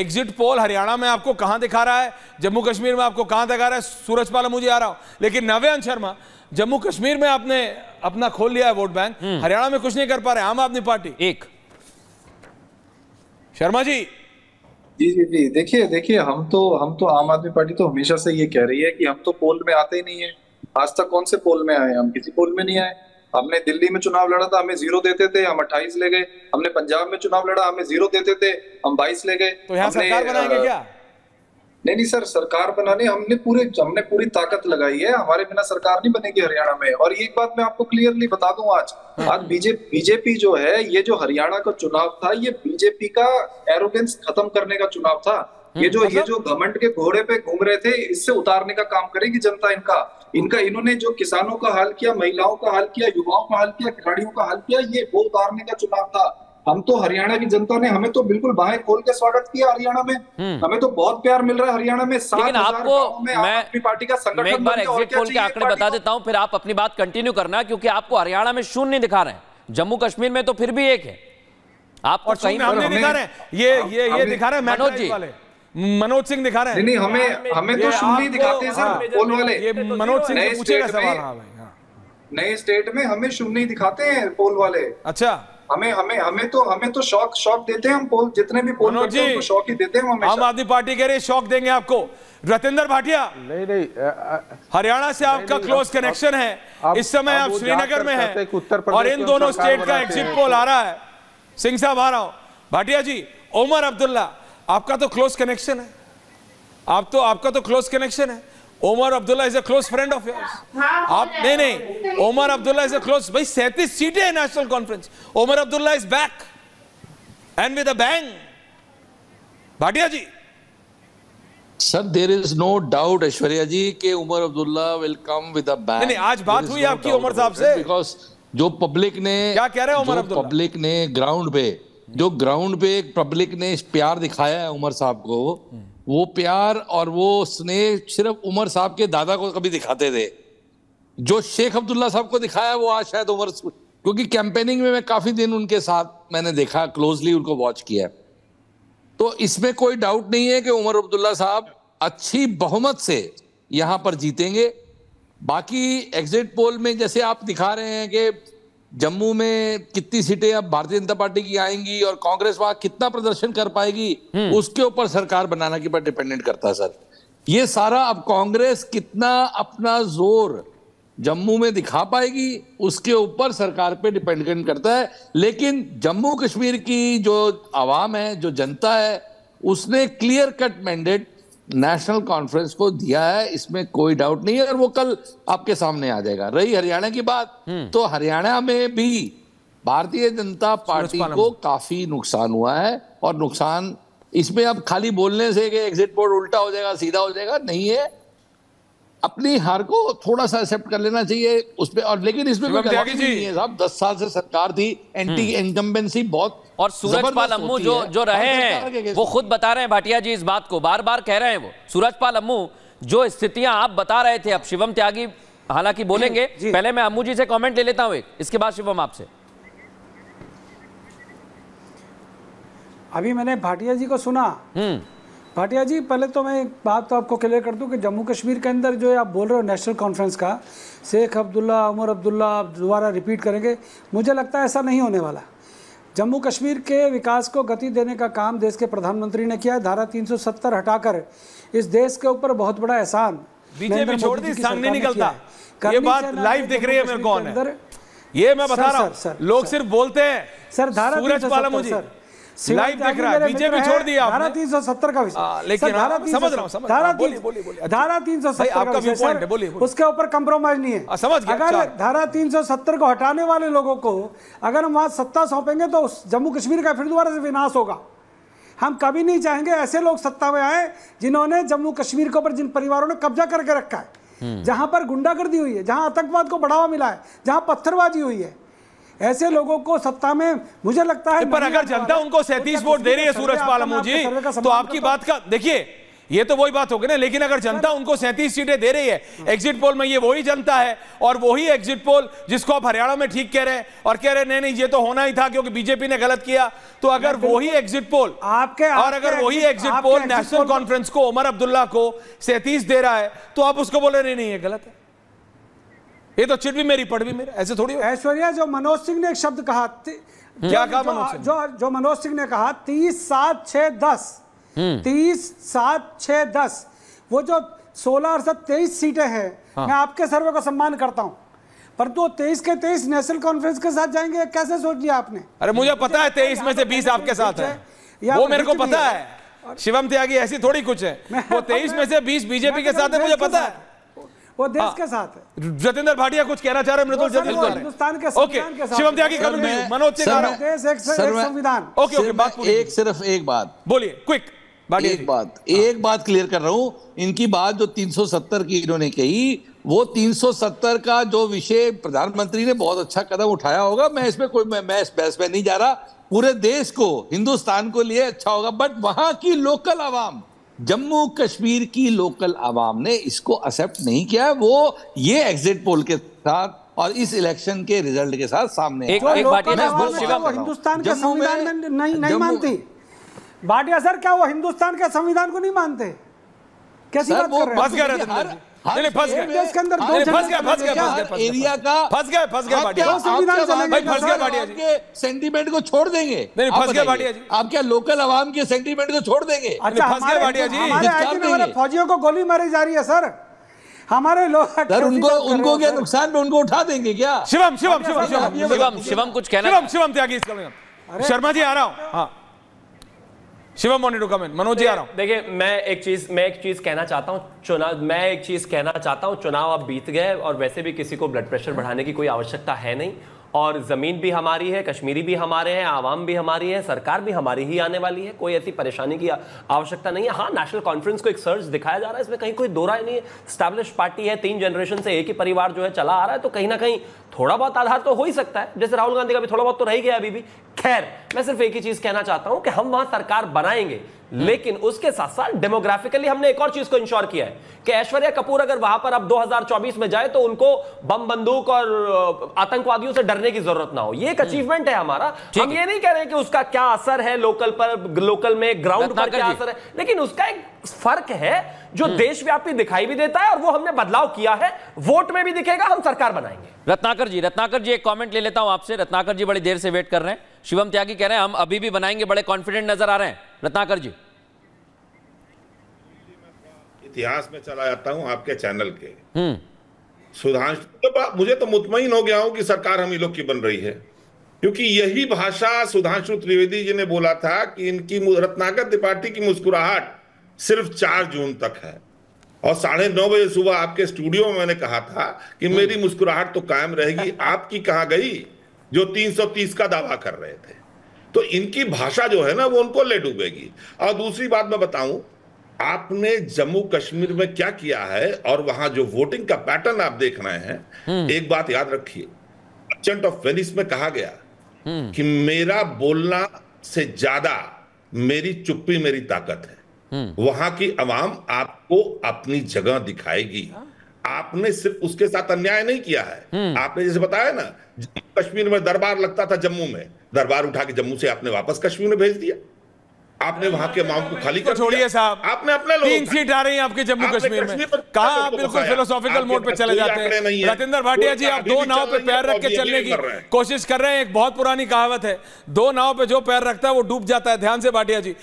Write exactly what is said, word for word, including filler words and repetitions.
Exit poll Haryana में आपको कहां दिखा रहा है, जम्मू कश्मीर में आपको कहां दिखा रहा है, सूरज पाल मुझे आ रहा हो, लेकिन नव्यान शर्मा जम्मू कश्मीर में आपने अपना खोल लिया है वोट बैंक, हरियाणा में कुछ नहीं कर पा रहे आम आदमी पार्टी। एक शर्मा जी जी जी जी देखिए देखिए हम तो हम तो आम आदमी पार्टी तो हमेशा से ये कह रही है कि हम तो पोल में आते ही नहीं है। आज तक कौन से पोल में आए, हम किसी पोल में नहीं आए। हमने दिल्ली में चुनाव लड़ा था, हमें जीरो देते थे, हम अट्ठाईस ले गए। हमने पंजाब में चुनाव लड़ा, हमें जीरो देते थे, हम बाईस ले गए। तो यहाँ सरकार बनाएंगे क्या? नहीं नहीं सर, सरकार बनाने हमने पूरे हमने पूरी ताकत लगाई है, हमारे बिना सरकार नहीं बनेगी हरियाणा में। और एक बात मैं आपको क्लियरली बता दूं, आज आज बीजेपी बीजेपी जो है, ये जो हरियाणा का चुनाव था, ये बीजेपी का एरोगेंस खत्म करने का चुनाव था। ये जो ये जो घमंड के घोड़े पे घूम रहे थे, इससे उतारने का काम करेगी जनता इनका इनका इन्होंने जो किसानों का हाल किया, महिलाओं का हाल किया, युवाओं का हाल किया, खिलाड़ियों का हाल किया, ये वो उतारने का चुनाव था। हम तो हरियाणा की जनता ने हमें तो बिल्कुल बाहर खोल के स्वागत किया हरियाणा में, हमें तो बहुत प्यार मिल रहा है हरियाणा में। लेकिन आपको में मैं अपनी पार्टी का संगठन एक बार एग्जिट पोल के आंकड़े बता देता हूं, फिर आप अपनी बात कंटिन्यू करना, क्योंकि आपको हरियाणा में शून्य नहीं दिखा रहे हैं, जम्मू कश्मीर में तो फिर भी एक है, आपको सही दिखा रहे हैं, ये ये ये दिखा रहे हैं मनोज जी, मनोज सिंह दिखा रहे हैं। नहीं हमें हमें तो शून्य ही दिखाते हैं सर पोल वाले, ये मनोज सिंह पूछेगा सवाल। नए स्टेट में हमें शून्य ही दिखाते हैं पोल वाले। अच्छा, हमें हमें हमें तो हमें तो शौक शौक देते हैं हम पोल, जितने भी पोल करते हैं उनको शौक ही देते हैं हमेशा। आम आदमी पार्टी कह रही शौक देंगे आपको। रतिंदर भाटिया, नहीं नहीं हरियाणा से आपका क्लोज कनेक्शन है, इस समय आप श्रीनगर में हैं और इन दोनों स्टेट का एग्जिट पोल आ रहा है। सिंह साहब आ रहा हूं, भाटिया जी, उमर अब्दुल्ला आपका तो क्लोज कनेक्शन है, आप तो आपका तो क्लोज कनेक्शन है। Omar Abdullah is a close friend of yours. आप नहीं नहीं Omar Abdullah is a close, भाई सैंतीस सीटें हैं National Conference, Omar Abdullah is back and with a bang. Bhatia ji sir, there is no doubt Aishwarya ji के Omar Abdullah will come with a bang. नहीं आज बात हुई आपकी उमर साहब से, बिकॉज जो पब्लिक ने क्या कह रहे हैं उमर अब्दुल्ला, पब्लिक ने ग्राउंड पे जो ग्राउंड पे पब्लिक ने प्यार दिखाया है उमर साहब को, वो प्यार और वो स्नेह सिर्फ उमर साहब के दादा को कभी दिखाते थे। जो शेख अब्दुल्ला साहब को दिखाया वो आज शायद उमर, क्योंकि कैंपेनिंग में मैं काफी दिन उनके साथ मैंने देखा, क्लोजली उनको वॉच किया, तो इसमें कोई डाउट नहीं है कि उमर अब्दुल्ला साहब अच्छी बहुमत से यहाँ पर जीतेंगे। बाकी एग्जिट पोल में जैसे आप दिखा रहे हैं कि जम्मू में कितनी सीटें अब भारतीय जनता पार्टी की आएंगी और कांग्रेस वहां कितना प्रदर्शन कर पाएगी, उसके ऊपर सरकार बनाना के ऊपर डिपेंडेंट करता है सर। ये सारा अब कांग्रेस कितना अपना जोर जम्मू में दिखा पाएगी उसके ऊपर सरकार पे डिपेंडेंट करता है। लेकिन जम्मू कश्मीर की जो आवाम है, जो जनता है, उसने clear cut mandate National Conference को दिया है, इसमें कोई डाउट नहीं है, और वो कल आपके सामने आ जाएगा। रही हरियाणा की बात, तो हरियाणा में भी भारतीय जनता पार्टी को काफी नुकसान हुआ है, और नुकसान इसमें अब खाली बोलने से कि एग्जिट पोल उल्टा हो जाएगा, सीधा हो जाएगा, नहीं है। अपनी हार को थोड़ा सा एक्सेप्ट कर लेना चाहिए उसपे, और लेकिन इसमें नहीं है साहब, दस साल से सरकार थी, एंटी इनकम्बेंसी बहुत, और सूरज पाल अम्मू जो जो रहे हैं वो खुद बता रहे हैं भाटिया जी इस बात को, बार बार कह रहे हैं वो सूरज पाल अम्मू, जो स्थितियां आप बता रहे थे। अब शिवम त्यागी हालांकि बोलेंगे, पहले मैं अम्मू जी से कमेंट ले लेता हूं, इसके बाद शिवम आपसे। अभी मैंने भाटिया जी को सुना, भाटिया जी पहले तो मैं एक बात तो आपको क्लियर कर दूं कि जम्मू कश्मीर के अंदर जो है आप बोल रहे हो नेशनल कॉन्फ्रेंस का, शेख अब्दुल्ला, उमर अब्दुल्ला आप दोबारा रिपीट करेंगे, मुझे लगता है ऐसा नहीं होने वाला। जम्मू कश्मीर के विकास को गति देने का काम देश के प्रधानमंत्री ने किया है। धारा तीन सौ सत्तर हटाकर इस देश के ऊपर बहुत बड़ा एहसान बीजेपी छोड़ दी, सामने निकलता ये बात लाइव दिख रही है मेरे को अंदर, ये मैं बता रहा हूं, लोग सिर्फ बोलते हैं सर। धारा सर लाइव देख रहा है, बीजेपी छोड़ दिया धारा तीन सौ सत्तर का विषय, लेकिन धारा समझ रहा हूं धारा धारा तीन सौ सत्तर आपका व्यू पॉइंट है, बोलिए, उसके ऊपर कंप्रोमाइज नहीं है, समझ गए। अगर धारा तीन सौ सत्तर को हटाने वाले लोगों को अगर हम वहां सत्ता सौंपेंगे तो जम्मू कश्मीर का फिर दोबारा से विनाश होगा। हम कभी नहीं चाहेंगे ऐसे लोग सत्ता में आए जिन्होंने जम्मू कश्मीर के ऊपर, जिन परिवारों ने कब्जा करके रखा है, जहां पर गुंडागर्दी हुई है, जहां आतंकवाद को बढ़ावा मिला है, जहां पत्थरबाजी हुई है, ऐसे लोगों को सत्ता में मुझे लगता है। पर अगर जनता उनको सैंतीस वोट दे रही है सूरज पाल अमू जी, तो आपकी बात का देखिए, ये तो वही बात होगी ना। लेकिन अगर जनता उनको सैंतीस सीटें दे रही है एग्जिट पोल में, ये वही जनता है और वही एग्जिट पोल जिसको आप हरियाणा में ठीक कह रहे हैं और कह रहे हैं नहीं नहीं ये तो होना ही था क्योंकि बीजेपी ने गलत किया, तो अगर वही एग्जिट पोल आपके और अगर वही एग्जिट पोल नेशनल कॉन्फ्रेंस को उमर अब्दुल्ला को सैंतीस दे रहा है तो आप उसको बोल रहे नहीं ये गलत है, ये तो चिट भी मेरी पढ़ भी मेरा, ऐसे थोड़ी। ऐश्वर्या, जो मनोज सिंह ने एक शब्द कहा, क्या कहा मनोज सिंह, जो जो मनोज सिंह ने कहा तीस सात छः दस तीस सात छः दस वो जो सोलह और सब तेईस सीटें हैं, हाँ। मैं आपके सर्वे को सम्मान करता हूँ, परंतु वो तेईस के तेईस नेशनल कॉन्फ्रेंस के साथ जाएंगे कैसे सोच लिया आपने? अरे मुझे पता है तेईस में से बीस आपके साथ है, वो मेरे को पता है। शिवम त्यागी ऐसी थोड़ी कुछ है, वो तेईस में से बीस बीजेपी के साथ है, मुझे पता है वो देश के साथ है। जतिंदर भाटिया कुछ कहना चाह रहे हैं मृदुल जतिंदर, हिंदुस्तान के संविधान के साथ। शिवम त्यागी मनोज सिंह, एक सिर्फ एक बात बोलिए क्विक, एक बात एक बात क्लियर कर रहा हूँ। इनकी बात जो तीन सौ सत्तर की इन्होंने कही, वो तीन सौ सत्तर का जो विषय प्रधानमंत्री ने बहुत अच्छा कदम उठाया होगा, मैं इसमें कोई मैं, मैं इस बहस में नहीं जा रहा, पूरे देश को हिंदुस्तान को लिए अच्छा होगा, बट वहां की लोकल आवाम, जम्मू कश्मीर की लोकल आवाम ने इसको एक्सेप्ट नहीं किया। वो ये एग्जिट पोल के साथ और इस इलेक्शन के रिजल्ट के साथ सामने एक बात हिंदुस्तान के संविधान में नहीं मानती। भाटिया सर, क्या वो हिंदुस्तान के संविधान को नहीं मानते? कैसी बात कर रहे हैं? फंस गए, फंस गए देश के अंदर, फंस गए, फंस गए एरिया का, फंस गए, फंस गए भाटिया जी, सेंटीमेंट को छोड़ देंगे? नहीं फंस गए भाटिया जी, आप क्या लोकल आवाम के सेंटीमेंट को छोड़ देंगे? फंस गए भाटिया जी, हमारे फौजियों को गोली मारी जा रही है सर, हमारे लोग उनको उनको क्या नुकसान में उनको उठा देंगे क्या? शिवम शिवम शिवम शिवम शिवम कुछ कहना, शिवम त्यागी शर्मा जी आ रहा हूँ, हाँ Shivam wanted to come in, Manoj ji आ रहा हूं। देखिए मैं एक चीज मैं एक चीज कहना चाहता हूं, चुनाव मैं एक चीज कहना चाहता हूं चुनाव आप बीत गए और वैसे भी किसी को ब्लड प्रेशर बढ़ाने की कोई आवश्यकता है नहीं, और जमीन भी हमारी है, कश्मीरी भी हमारे हैं, आवाम भी हमारी है, सरकार भी हमारी ही आने वाली है, कोई ऐसी परेशानी की आवश्यकता नहीं है। हाँ, नेशनल कॉन्फ्रेंस को एक सर्ज दिखाया जा रहा है, इसमें कहीं कोई दो राय नहीं है, एस्टैब्लिश पार्टी है, तीन जनरेशन से एक ही परिवार जो है चला आ रहा है, तो कहीं ना कहीं थोड़ा बहुत आधार तो हो ही सकता है, जैसे राहुल गांधी का भी थोड़ा बहुत तो रह गया अभी भी। खैर, मैं सिर्फ एक ही चीज कहना चाहता हूं कि हम वहां सरकार बनाएंगे, लेकिन उसके साथ साथ डेमोग्राफिकली हमने एक और चीज को इंश्योर किया है कि ऐश्वर्या कपूर अगर वहां पर अब दो हज़ार चौबीस में जाए तो उनको बम बंदूक और आतंकवादियों से डरने की जरूरत ना हो। ये एक अचीवमेंट है हमारा, हम ये नहीं कह रहे हैं कि उसका क्या असर है लोकल पर, लोकल में ग्राउंड पर क्या असर है, लेकिन उसका एक फर्क है जो देशव्यापी दिखाई भी देता है और वो हमने बदलाव किया है, वोट में भी दिखेगा, हम सरकार बनाएंगे। रत्नाकर जी, रत्नाकर जी एक कमेंट ले लेता हूं आपसे, रत्नाकर जी बड़ी देर से वेट कर रहे हैं, शिवम त्यागी कह रहे हैं हम अभी भी बनाएंगे, बड़े कॉन्फिडेंट नजर आ रहे हैं। रत्नाकर जी, इतिहास में चला जाता हूं आपके चैनल के, सुधांशु, तो मुझे तो मुतमईन हो गया हूं कि सरकार हम ही लोग की बन रही है, क्योंकि यही भाषा सुधांशु त्रिवेदी जी ने बोला था कि इनकी रत्नाकर त्रिपाठी की मुस्कुराहट सिर्फ चार जून तक है, और साढ़े नौ बजे सुबह आपके स्टूडियो में मैंने कहा था कि मेरी मुस्कुराहट तो कायम रहेगी, आपकी कहां गई जो तीन सौ तीस का दावा कर रहे थे? तो इनकी भाषा जो है ना वो उनको ले डूबेगी। और दूसरी बात मैं बताऊं, आपने जम्मू कश्मीर में क्या किया है और वहां जो वोटिंग का पैटर्न आप देख रहे हैं, एक बात याद रखिए, मर्चेंट ऑफ वेनिस में कहा गया कि मेरा बोलना से ज्यादा मेरी चुप्पी मेरी ताकत है। वहां की आवाम आपको अपनी जगह दिखाएगी। आपने सिर्फ उसके साथ अन्याय नहीं किया है, आपने जैसे बताया ना जम्मू कश्मीर में दरबार लगता था, जम्मू में दरबार उठा के जम्मू से आपने वापस कश्मीर में भेज दिया, आपने वहां के माहौल को खाली कर छोड़िए साहब, आपने अपने लोग तीन सीट आ रही है आपके जम्मू कश्मीर में, कहा आप बिल्कुल फिलोसॉफिकल मोड पे चले जाते हैं। रतिंदर भाटिया जी, आप दो नाव पे पैर रख के चलने की कोशिश कर रहे हैं, एक बहुत पुरानी कहावत है, दो नाव पे जो पैर रखता है वो डूब जाता है। ध्यान से भाटिया जी।